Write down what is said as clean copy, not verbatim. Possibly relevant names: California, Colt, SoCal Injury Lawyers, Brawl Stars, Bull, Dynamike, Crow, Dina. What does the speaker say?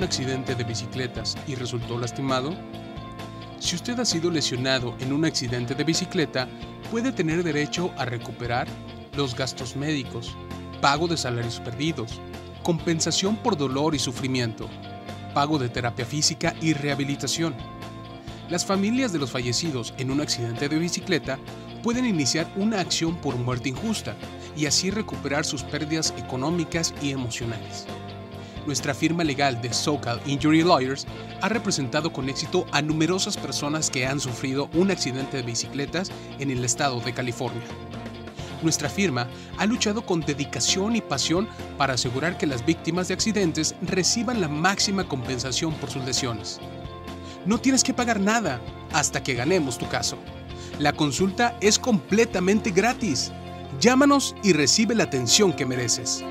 un accidente de bicicletas y resultó lastimado? Si usted ha sido lesionado en un accidente de bicicleta, puede tener derecho a recuperar los gastos médicos, pago de salarios perdidos, compensación por dolor y sufrimiento, pago de terapia física y rehabilitación. Las familias de los fallecidos en un accidente de bicicleta pueden iniciar una acción por muerte injusta y así recuperar sus pérdidas económicas y emocionales. Nuestra firma legal de SoCal Injury Lawyers ha representado con éxito a numerosas personas que han sufrido un accidente de bicicletas en el estado de California. Nuestra firma ha luchado con dedicación y pasión para asegurar que las víctimas de accidentes reciban la máxima compensación por sus lesiones. No tienes que pagar nada hasta que ganemos tu caso. La consulta es completamente gratis. Llámanos y recibe la atención que mereces.